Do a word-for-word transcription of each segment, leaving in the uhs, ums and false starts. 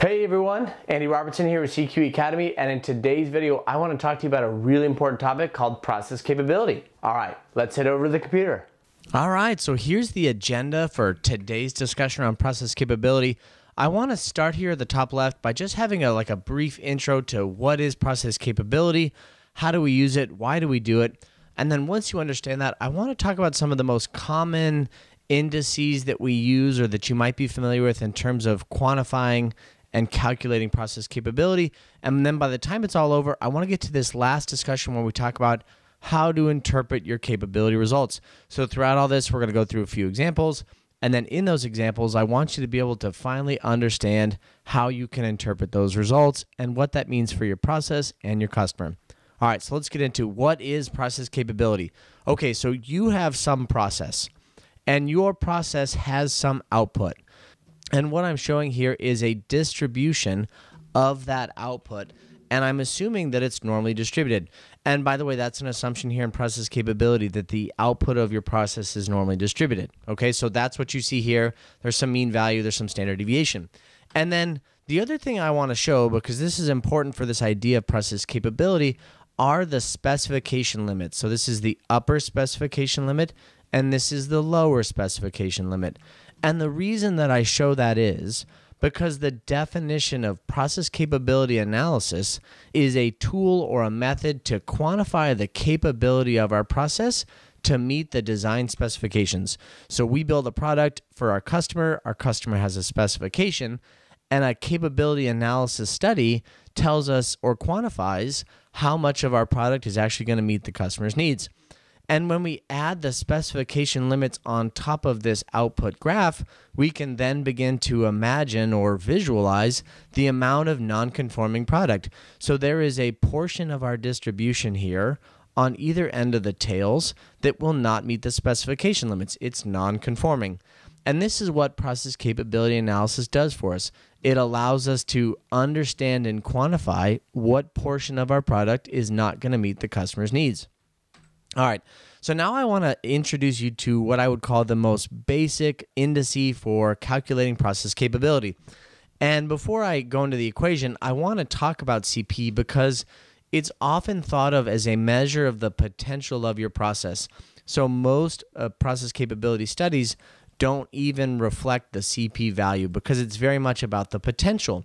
Hey everyone, Andy Robertson here with C Q Academy, and in today's video, I want to talk to you about a really important topic called process capability. All right, let's head over to the computer. All right, so here's the agenda for today's discussion on process capability. I want to start here at the top left by just having a like a brief intro to what is process capability, how do we use it, why do we do it, and then once you understand that, I want to talk about some of the most common indices that we use or that you might be familiar with in terms of quantifying and calculating process capability. And then by the time it's all over, I want to get to this last discussion where we talk about how to interpret your capability results. So throughout all this, we're going to go through a few examples. And then in those examples, I want you to be able to finally understand how you can interpret those results and what that means for your process and your customer. All right, so let's get into what is process capability. Okay, so you have some process and your process has some output. And what I'm showing here is a distribution of that output, and I'm assuming that it's normally distributed. And by the way, that's an assumption here in process capability that the output of your process is normally distributed. Okay, so that's what you see here. There's some mean value, there's some standard deviation. And then the other thing I want to show, because this is important for this idea of process capability, are the specification limits. So this is the upper specification limit, and this is the lower specification limit. And the reason that I show that is because the definition of process capability analysis is a tool or a method to quantify the capability of our process to meet the design specifications. So we build a product for our customer, our customer has a specification, and a capability analysis study tells us or quantifies how much of our product is actually going to meet the customer's needs. And when we add the specification limits on top of this output graph, we can then begin to imagine or visualize the amount of non-conforming product. So there is a portion of our distribution here on either end of the tails that will not meet the specification limits. It's non-conforming. And this is what process capability analysis does for us. It allows us to understand and quantify what portion of our product is not going to meet the customer's needs. All right, so now I want to introduce you to what I would call the most basic indice for calculating process capability. And before I go into the equation, I want to talk about C P because it's often thought of as a measure of the potential of your process. So most uh, process capability studies don't even reflect the C P value because it's very much about the potential.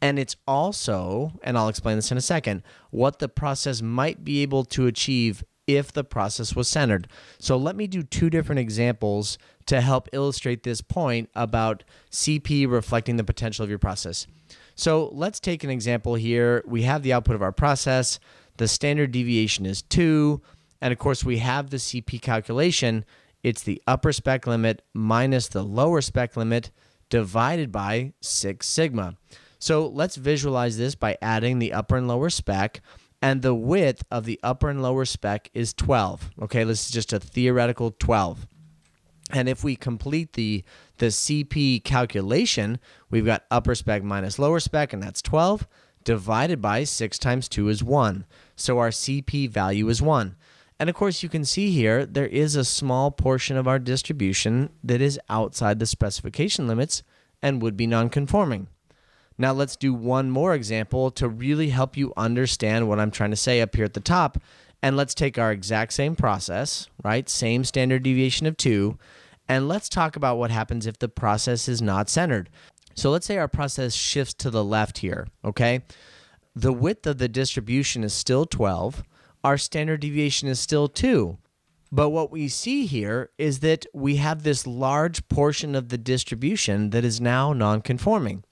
And it's also, and I'll explain this in a second, what the process might be able to achieve if the process was centered. So let me do two different examples to help illustrate this point about C P reflecting the potential of your process. So let's take an example here. We have the output of our process. The standard deviation is two. And of course, we have the C P calculation. It's the upper spec limit minus the lower spec limit divided by Six Sigma. So let's visualize this by adding the upper and lower spec. And the width of the upper and lower spec is twelve. Okay, this is just a theoretical twelve. And if we complete the, the C P calculation, we've got upper spec minus lower spec, and that's twelve, divided by six times two is one. So our C P value is one. And of course, you can see here, there is a small portion of our distribution that is outside the specification limits and would be non-conforming. Now let's do one more example to really help you understand what I'm trying to say up here at the top. And let's take our exact same process, right? Same standard deviation of two. And let's talk about what happens if the process is not centered. So let's say our process shifts to the left here, okay? The width of the distribution is still twelve. Our standard deviation is still two. But what we see here is that we have this large portion of the distribution that is now non-conforming.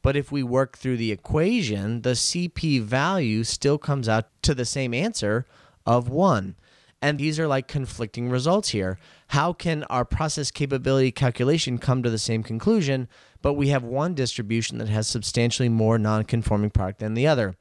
But if we work through the equation, the C P value still comes out to the same answer of one. And these are like conflicting results here. How can our process capability calculation come to the same conclusion, but we have one distribution that has substantially more non-conforming product than the other?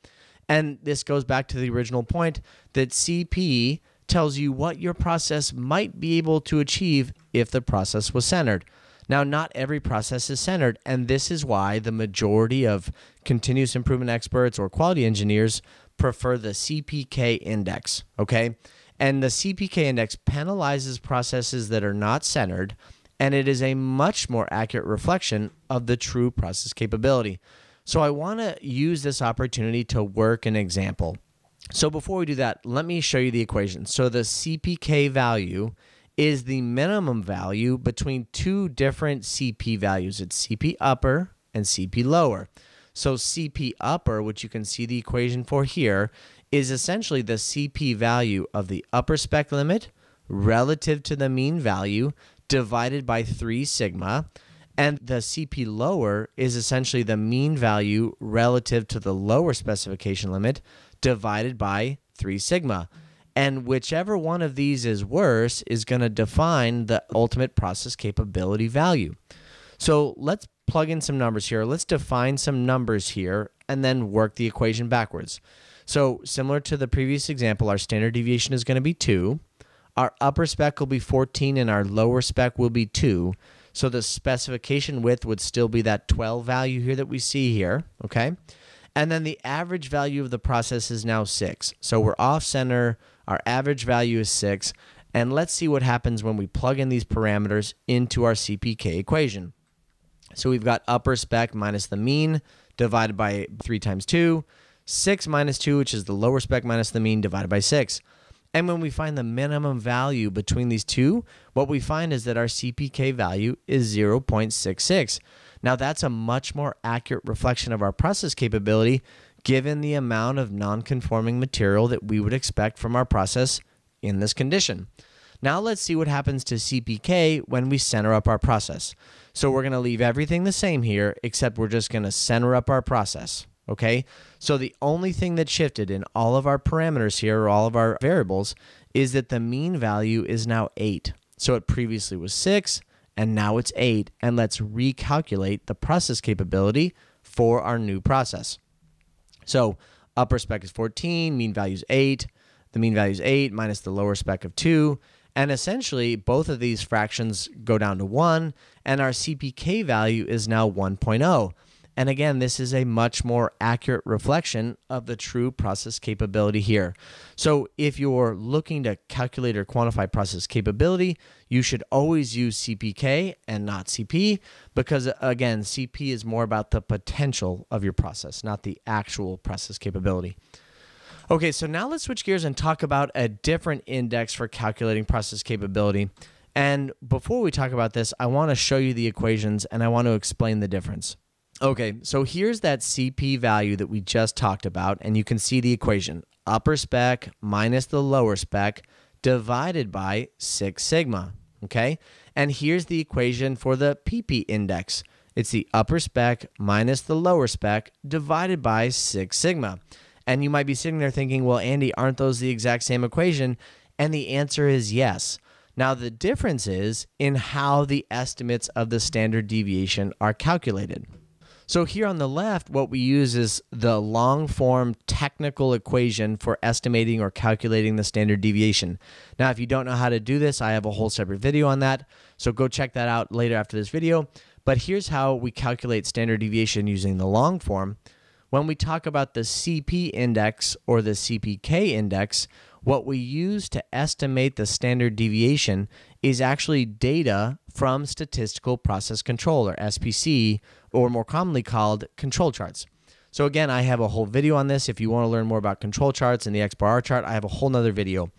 And this goes back to the original point that C P tells you what your process might be able to achieve if the process was centered. Now, not every process is centered, and this is why the majority of continuous improvement experts or quality engineers prefer the C P K index, okay? And the C P K index penalizes processes that are not centered, and it is a much more accurate reflection of the true process capability. So I want to use this opportunity to work an example. So before we do that, let me show you the equation. So the C P K value is the minimum value between two different C P values. It's C P upper and C P lower. So C P upper, which you can see the equation for here, is essentially the C P value of the upper spec limit relative to the mean value divided by three sigma, and the C P lower is essentially the mean value relative to the lower specification limit divided by three sigma. And whichever one of these is worse is going to define the ultimate process capability value. So let's plug in some numbers here. Let's define some numbers here and then work the equation backwards. So similar to the previous example, our standard deviation is going to be two. Our upper spec will be fourteen and our lower spec will be two. So the specification width would still be that twelve value here that we see here, okay? And then the average value of the process is now six. So we're off center, our average value is six, and let's see what happens when we plug in these parameters into our C P K equation. So we've got upper spec minus the mean divided by three times two, six minus two, which is the lower spec minus the mean divided by six. And when we find the minimum value between these two, what we find is that our C P K value is zero point six six. Now that's a much more accurate reflection of our process capability given the amount of non-conforming material that we would expect from our process in this condition. Now let's see what happens to C P K when we center up our process. So we're going to leave everything the same here, except we're just going to center up our process, okay? So the only thing that shifted in all of our parameters here, or all of our variables, is that the mean value is now eight. So it previously was six. And now it's eight, and let's recalculate the process capability for our new process. So upper spec is fourteen, mean value is eight, the mean value is eight minus the lower spec of two, and essentially both of these fractions go down to one, and our C P K value is now one point oh. And again, this is a much more accurate reflection of the true process capability here. So if you're looking to calculate or quantify process capability, you should always use C P K and not C P, because again, C P is more about the potential of your process, not the actual process capability. Okay, so now let's switch gears and talk about a different index for calculating process capability. And before we talk about this, I want to show you the equations and I want to explain the difference. Okay, so here's that C P value that we just talked about, and you can see the equation. Upper spec minus the lower spec divided by six sigma, okay? And here's the equation for the Pp index. It's the upper spec minus the lower spec divided by six sigma. And you might be sitting there thinking, well, Andy, aren't those the exact same equation? And the answer is yes. Now, the difference is in how the estimates of the standard deviation are calculated. So here on the left, what we use is the long-form technical equation for estimating or calculating the standard deviation. Now, if you don't know how to do this, I have a whole separate video on that, so go check that out later after this video. But here's how we calculate standard deviation using the long form. When we talk about the C P index or the C P K index, what we use to estimate the standard deviation is actually data from statistical process control, or S P C, or more commonly called control charts. So again, I have a whole video on this. If you want to learn more about control charts and the X bar R chart, I have a whole nother video.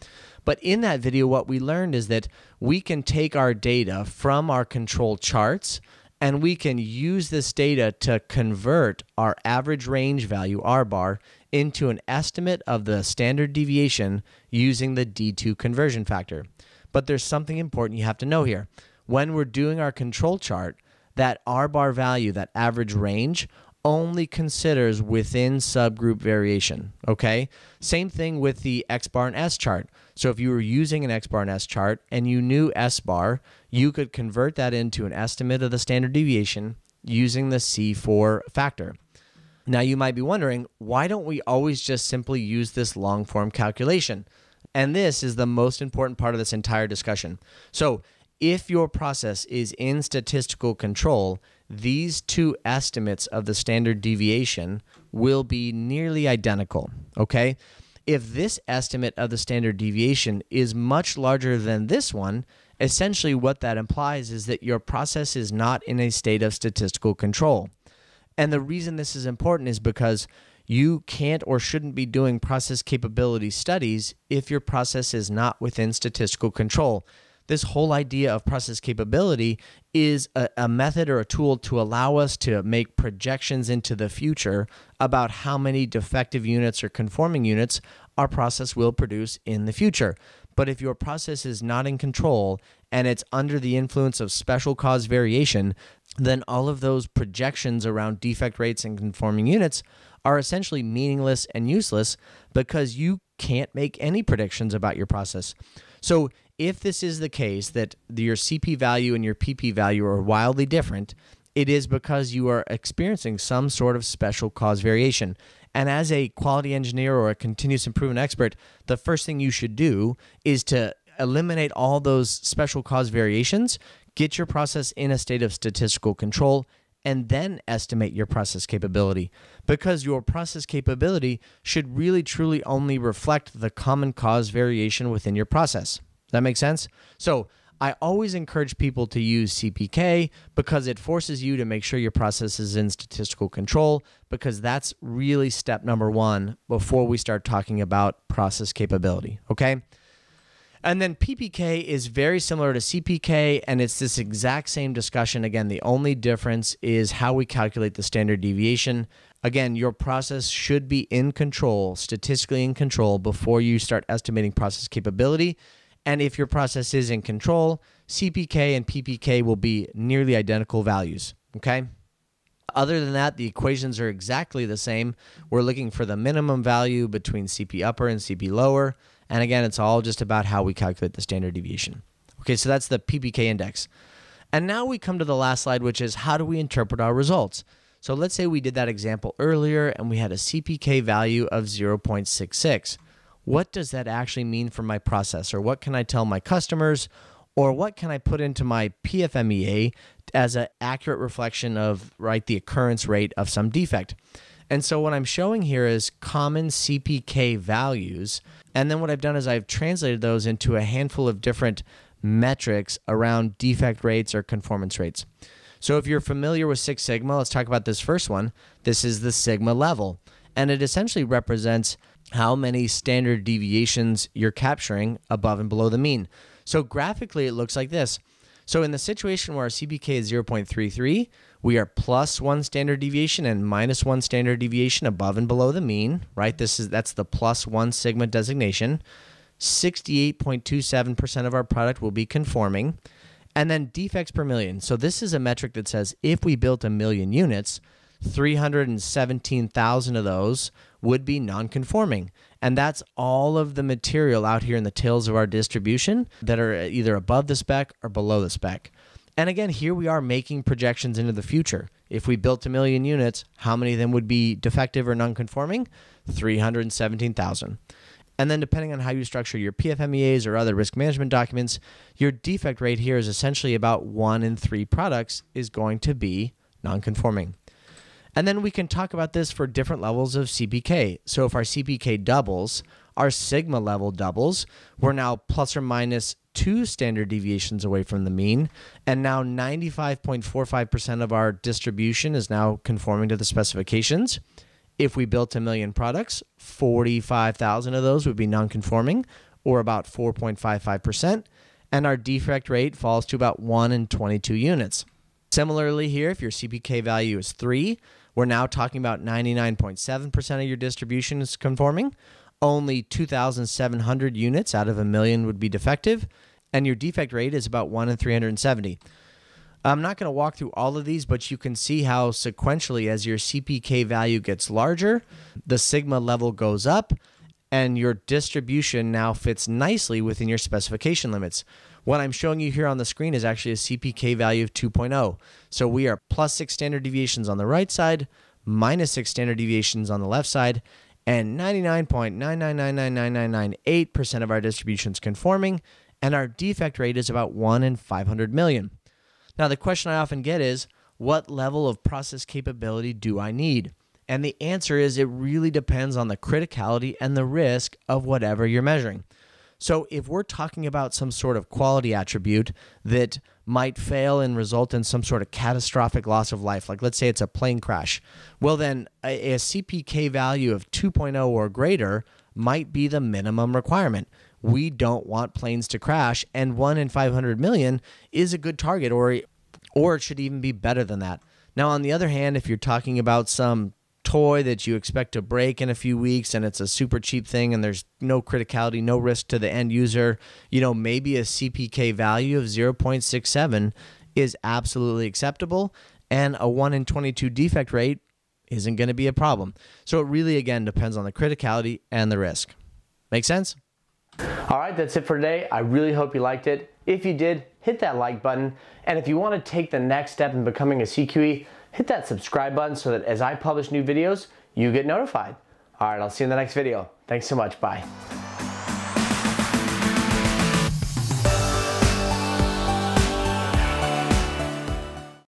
But in that video, what we learned is that we can take our data from our control charts and we can use this data to convert our average range value, R bar, into an estimate of the standard deviation using the D two conversion factor. But there's something important you have to know here. When we're doing our control chart, that R bar value, that average range, only considers within subgroup variation, okay? Same thing with the X bar and S chart. So if you were using an X bar and S chart and you knew S bar, you could convert that into an estimate of the standard deviation using the C four factor. Now you might be wondering, why don't we always just simply use this long form calculation? And this is the most important part of this entire discussion. So if your process is in statistical control, these two estimates of the standard deviation will be nearly identical, okay? If this estimate of the standard deviation is much larger than this one, essentially what that implies is that your process is not in a state of statistical control. And the reason this is important is because you can't or shouldn't be doing process capability studies if your process is not within statistical control. This whole idea of process capability is a, a method or a tool to allow us to make projections into the future about how many defective units or conforming units our process will produce in the future. But if your process is not in control and it's under the influence of special cause variation, then all of those projections around defect rates and conforming units are essentially meaningless and useless because you can't make any predictions about your process. So if this is the case that your C P value and your P P value are wildly different, it is because you are experiencing some sort of special cause variation. And as a quality engineer or a continuous improvement expert, the first thing you should do is to eliminate all those special cause variations, get your process in a state of statistical control, and then estimate your process capability, because your process capability should really truly only reflect the common cause variation within your process. Does that make sense? So I always encourage people to use C P K because it forces you to make sure your process is in statistical control, because that's really step number one before we start talking about process capability, okay? And then P P K is very similar to C P K, and it's this exact same discussion. Again, the only difference is how we calculate the standard deviation. Again, your process should be in control, statistically in control, before you start estimating process capability. And if your process is in control, C P K and P P K will be nearly identical values, okay? Other than that, the equations are exactly the same. We're looking for the minimum value between C P upper and C P lower. And again, it's all just about how we calculate the standard deviation. Okay, so that's the P P K index. And now we come to the last slide, which is how do we interpret our results? So let's say we did that example earlier and we had a C P K value of zero point six six. What does that actually mean for my process? Or what can I tell my customers? Or what can I put into my P F M E A as an accurate reflection of, right, the occurrence rate of some defect? And so what I'm showing here is common C P K values. And then what I've done is I've translated those into a handful of different metrics around defect rates or conformance rates. So if you're familiar with Six Sigma, let's talk about this first one. This is the Sigma level. And it essentially represents how many standard deviations you're capturing above and below the mean. So graphically, it looks like this. So in the situation where our C P K is zero point three three, we are plus one standard deviation and minus one standard deviation above and below the mean, right? This is, that's the plus one sigma designation. sixty-eight point two seven percent of our product will be conforming. And then defects per million. So this is a metric that says if we built a million units, three hundred seventeen thousand of those would be non-conforming. And that's all of the material out here in the tails of our distribution that are either above the spec or below the spec. And again, here we are making projections into the future. If we built a million units, how many of them would be defective or non-conforming? three hundred seventeen thousand. And then depending on how you structure your P F M E As or other risk management documents, your defect rate here is essentially about one in three products is going to be non-conforming. And then we can talk about this for different levels of C P K. So if our C P K doubles, our sigma level doubles, we're now plus or minus two standard deviations away from the mean, and now ninety-five point four five percent of our distribution is now conforming to the specifications. If we built a million products, forty-five thousand of those would be non-conforming, or about four point five five percent, and our defect rate falls to about one in twenty-two units. Similarly here, if your C P K value is three, we're now talking about ninety-nine point seven percent of your distribution is conforming. Only two thousand seven hundred units out of a million would be defective, and your defect rate is about one in three hundred seventy. I'm not going to walk through all of these, but you can see how sequentially as your C P K value gets larger, the sigma level goes up, and your distribution now fits nicely within your specification limits. What I'm showing you here on the screen is actually a C P K value of two point oh. So we are plus six standard deviations on the right side, minus six standard deviations on the left side, and ninety-nine point nine nine nine nine nine nine nine eight percent of our distribution is conforming, and our defect rate is about one in five hundred million. Now, the question I often get is, what level of process capability do I need? And the answer is it really depends on the criticality and the risk of whatever you're measuring. So if we're talking about some sort of quality attribute that might fail and result in some sort of catastrophic loss of life, like let's say it's a plane crash, well then a, a C P K value of two point oh or greater might be the minimum requirement. We don't want planes to crash, and one in five hundred million is a good target, or, or it should even be better than that. Now, on the other hand, if you're talking about some toy that you expect to break in a few weeks and it's a super cheap thing and there's no criticality, no risk to the end user, you know, maybe a C P K value of zero point six seven is absolutely acceptable, and a one in twenty-two defect rate isn't going to be a problem. So it really, again, depends on the criticality and the risk. Make sense? All right, that's it for today. I really hope you liked it. If you did, hit that like button. And if you want to take the next step in becoming a C Q E, hit that subscribe button so that as I publish new videos, you get notified. All right, I'll see you in the next video. Thanks so much. Bye.